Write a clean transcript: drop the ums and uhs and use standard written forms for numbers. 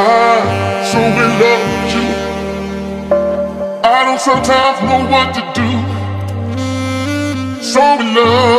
I truly loved you. I don't sometimes know what to do. So in love.